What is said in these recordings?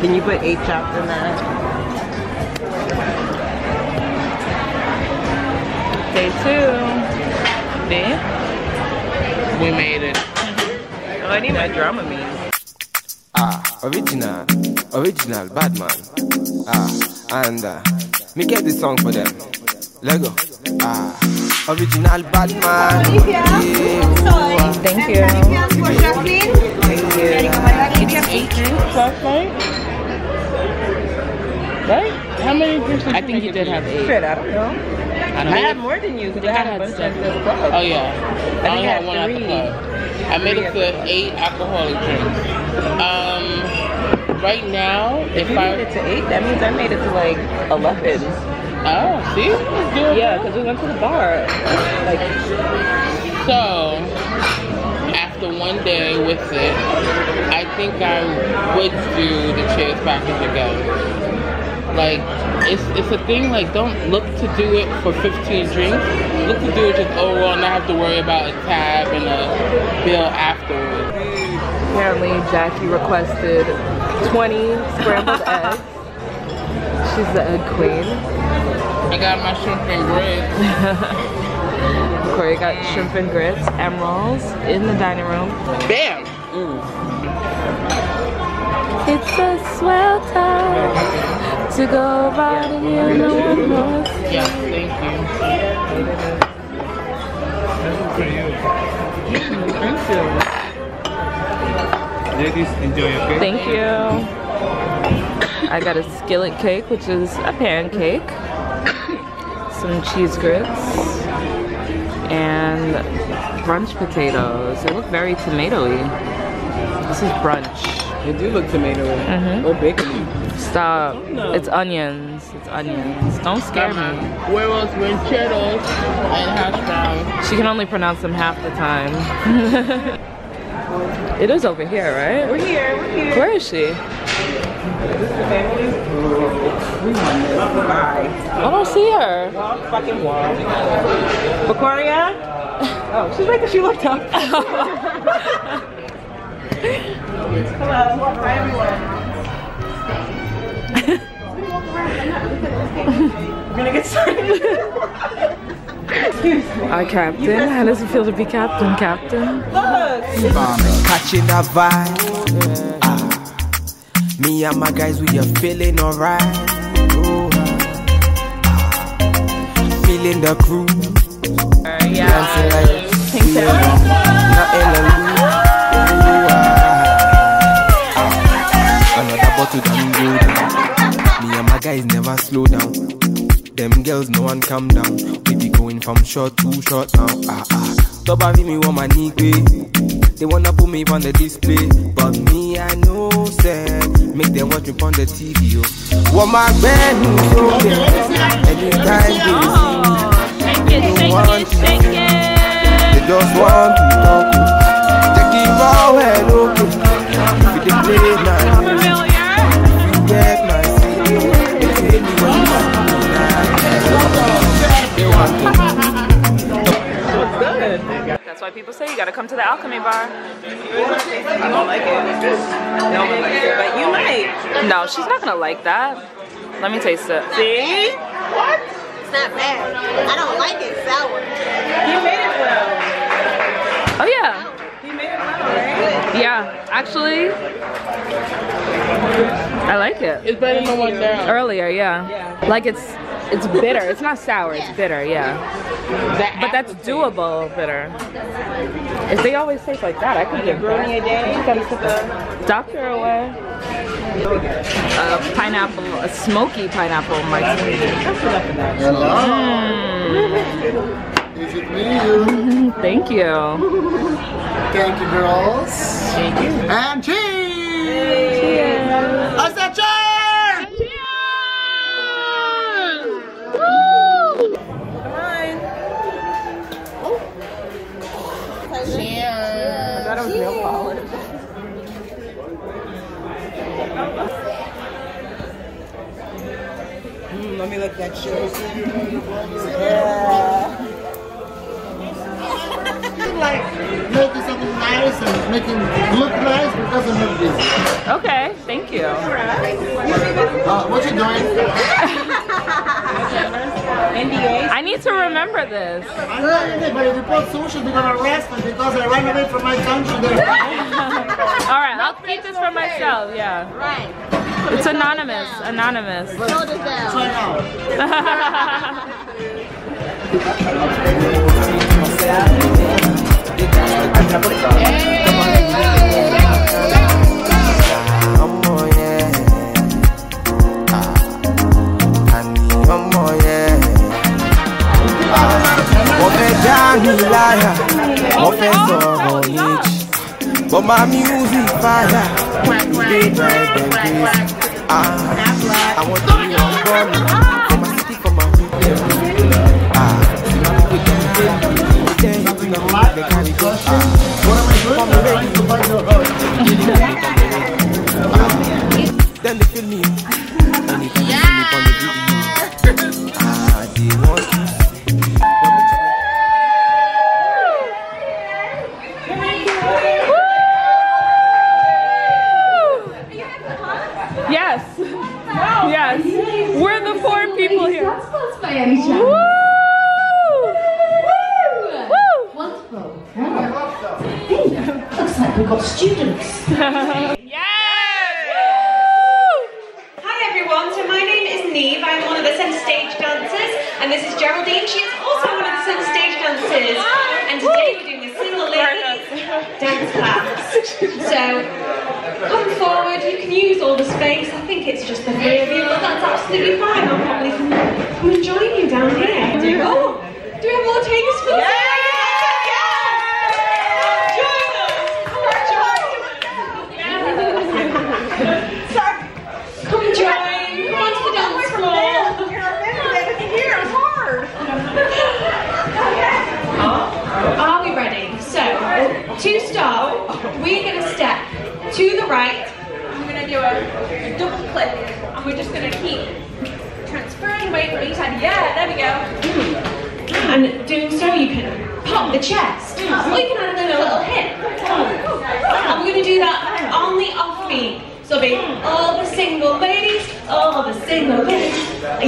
Can you put 8 chops in that? Day two. Then we made it. Oh, I need my Dramamine. Ah, original. Original, bad man. Ah, and me get this song for them. Lego. Ah, original, bad man. Olivia. Yeah. Thank you. For Geraldine. Thank you. It's 8 drinks last night. Right? How many drinks did you have? I think you did have 8. Shit, I don't know. I had more than you because I had a bunch at the club. Oh yeah. I only had 1 at the club. I made it to 8 alcoholic drinks. Right now, if I made it to 8, that means I made it to like 11. Oh, see? Yeah, because we went to the bar. Like, so after 1 day with it, I think I would do the Cheers Package again. Like, it's a thing, like, don't look to do it for 15 drinks. Look to do it just overall and not have to worry about a tab and a bill afterwards. Apparently, Jackie requested 20 scrambled eggs. She's the egg queen. I got my shrimp and grits. Corey got shrimp and grits, emeralds in the dining room. Bam! Mm. It's a swell time. To go riding in the woods. Yeah, thank you. Thank you. Ladies, enjoy your cake. Thank you. I got a skillet cake, which is a pancake, some cheese grits, and brunch potatoes. They look very tomatoey. This is brunch. They do look tomatoey. Mm-hmm. Or bacon-y. Stop. It's onions. It's onions. Don't scare me. Huevos, rancheros, and hash browns. She can only pronounce them half the time. It is over here, right? We're here. We're here. Where is she? I don't see her. Fucking wall. Victoria? Oh, she's making she looked up. Hello. Hi, everyone. We're gonna get started. Our captain. How does it feel to be captain? Captain. Look. Catching that vibe. Me and my guys, we are feeling alright. Feeling the crew. Yeah. Thanks, everyone. Another bottle done good. Me and my guys never slow down. Them girls, no one calm down. We be going from short to short now. Stop having me on my knee. They wanna put me on the display, but me I know, sir. Make them watch me on the TV. What my band is okay. Anytime they see me, they want to shake it. They just want to talk. Take it all and open. If they play now, you get my. That's why people say you gotta come to the Alchemy Bar. I don't like it. No one likes it, but you might. No, she's not gonna like that. Let me taste it. See? What? It's not bad. I don't like it sour. He made it well. Oh yeah. He made it well, right? Yeah, actually. I like it. It's better than the one down. Earlier, yeah. Like it's bitter. It's not sour. It's bitter, yeah. But that's doable bitter. If they always taste like that, I could get that. Doctor away. Pineapple, a smoky pineapple martini. That's enough of that. Hello. Is it me? Thank you. Thank you, girls. Thank you. And cheese. Cheers! I said cheers! Cheers! Woo! Come on! Oh. Cheers! Cheers! I thought it was milk powder. Let me look that cheers. Yeah. Like. making something nice and making it look nice, but it doesn't look busy. Okay, thank you. What you doing? I need to remember this. I don't know, but if you put sushi, they're gonna arrest me because I ran away from my country. Alright, I'll keep this for myself, yeah. Right. It's anonymous, anonymous. Slow this down. Try it out. But my music fire. I want to be for my city, for my people. Then they feel me. And this is Geraldine, she is also one of the Single stage dancers. And today we're doing a Single Ladies dance class. So, come forward, you can use all the space. I think it's just the three of you, but that's absolutely fine. I'll probably come and join you down here. Oh, do we have more takers for this? To start, we're going to step to the right. I'm going to do a double click, and we're just going to keep transferring weight from each side. Yeah, there we go. And doing so, you can pop the chest, or you can add another little hip. And we're going to do that on the off beat. So it'll be all the single ladies, all the single ladies.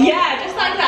Yeah, just like that.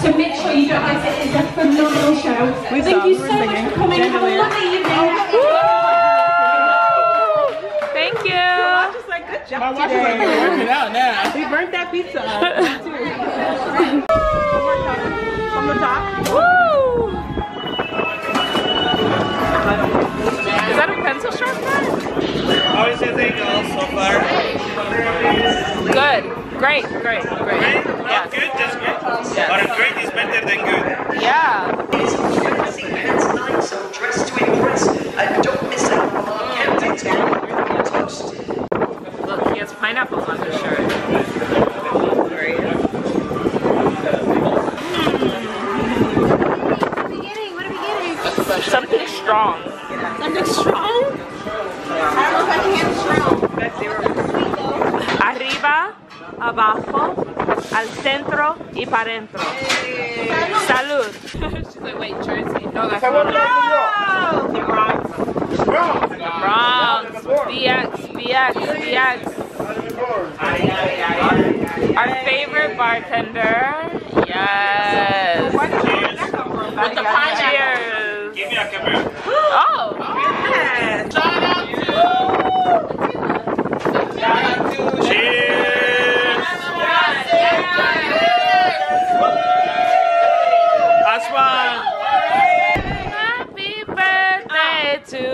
So make sure you don't miss it. It's a phenomenal show. We thank you so much for coming. Have a lovely evening. Thank you. I'm just like, good job. My wife is like, we're working out now. We burnt that pizza up. One more time. Woo! Is that a pencil sharpener? Always says they go so far. Good. Great, great, great. Not good, just great. But great is better than good. Yeah. So dress to impress and don't miss out on our campaigns. Look, he has pineapples on his shirt. There he is. Arriba, abajo, al centro y para adentro. Salud. She's like, wait, Jersey. No, that's not it. The Bronx. BX, BX, BX. Our favorite bartender. Yes. With the pioneers. Give me a camera. Oh. Yes. Shout out to. Cheers. That's one. Happy birthday to you.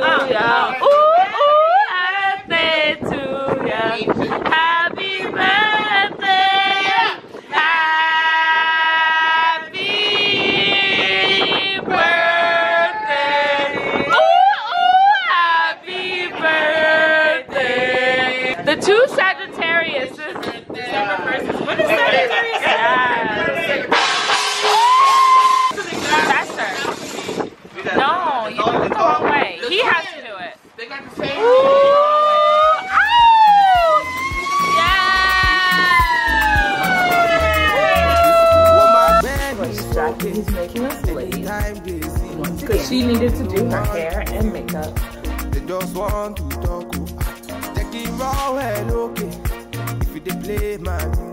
Because she needed to do her hair and makeup. They just want to talk. Taking raw and okay. If you play my